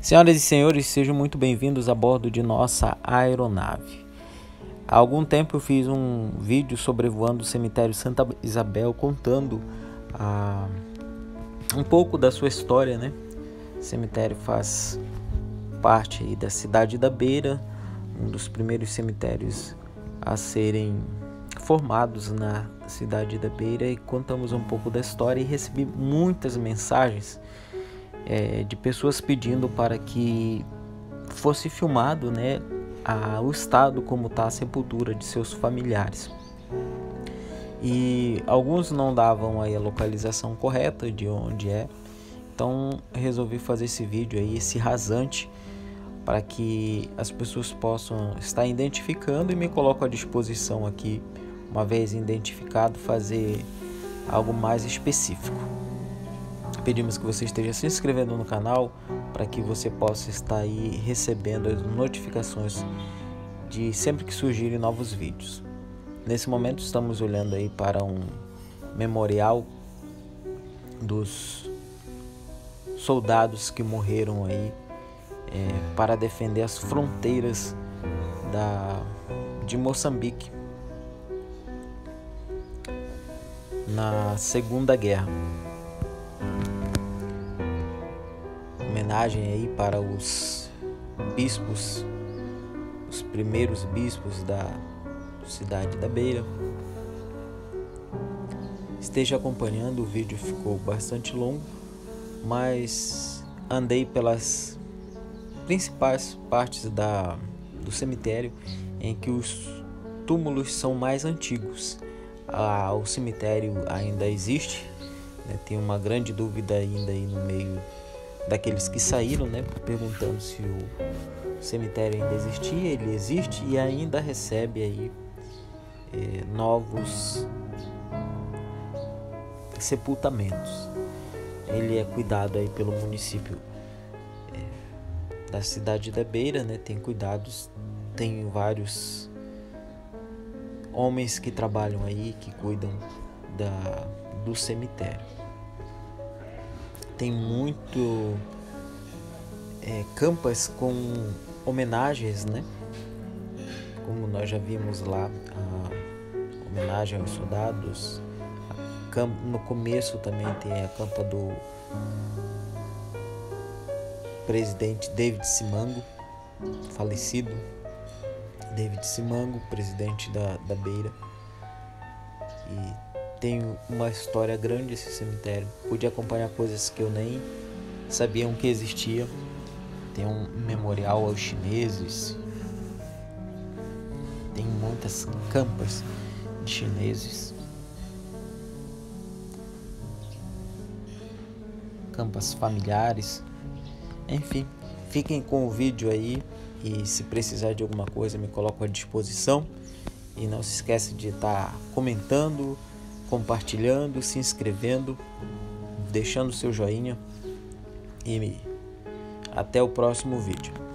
Senhoras e senhores, sejam muito bem-vindos a bordo de nossa aeronave. Há algum tempo eu fiz um vídeo sobrevoando o cemitério Santa Isabel, contando um pouco da sua história, né? O cemitério faz parte aí da Cidade da Beira, um dos primeiros cemitérios a serem formados na Cidade da Beira, e contamos um pouco da história e recebi muitas mensagens de pessoas pedindo para que fosse filmado, né, o estado como está a sepultura de seus familiares. E alguns não davam aí a localização correta de onde é, então resolvi fazer esse vídeo aí, esse rasante, para que as pessoas possam estar identificando, e me coloco à disposição aqui, uma vez identificado, fazer algo mais específico. Pedimos que você esteja se inscrevendo no canal para que você possa estar aí recebendo as notificações de sempre que surgirem novos vídeos. Nesse momento estamos olhando aí para um memorial dos soldados que morreram aí para defender as fronteiras de Moçambique na Segunda Guerra. Homenagem aí para os bispos, os primeiros bispos da Cidade da Beira. Esteja acompanhando, o vídeo ficou bastante longo, mas andei pelas principais partes do cemitério em que os túmulos são mais antigos. O cemitério ainda existe, né? Tem uma grande dúvida ainda aí no meio daqueles que saíram, né, perguntando se o cemitério ainda existia. Ele existe e ainda recebe aí novos sepultamentos. Ele é cuidado aí pelo município da Cidade da Beira, né, tem cuidados, tem vários homens que trabalham aí, que cuidam do cemitério. Tem muito campas com homenagens, né? Como nós já vimos lá, a homenagem aos soldados. No começo também tem a campa do presidente David Simango, falecido David Simango, presidente da Beira. E tem uma história grande esse cemitério. Pude acompanhar coisas que eu nem sabia que existia. Tem um memorial aos chineses. Tem muitas campas de chineses. Campas familiares. Enfim, fiquem com o vídeo aí. E se precisar de alguma coisa, me coloco à disposição. E não se esquece de estar comentando, compartilhando, se inscrevendo, deixando seu joinha, e até o próximo vídeo.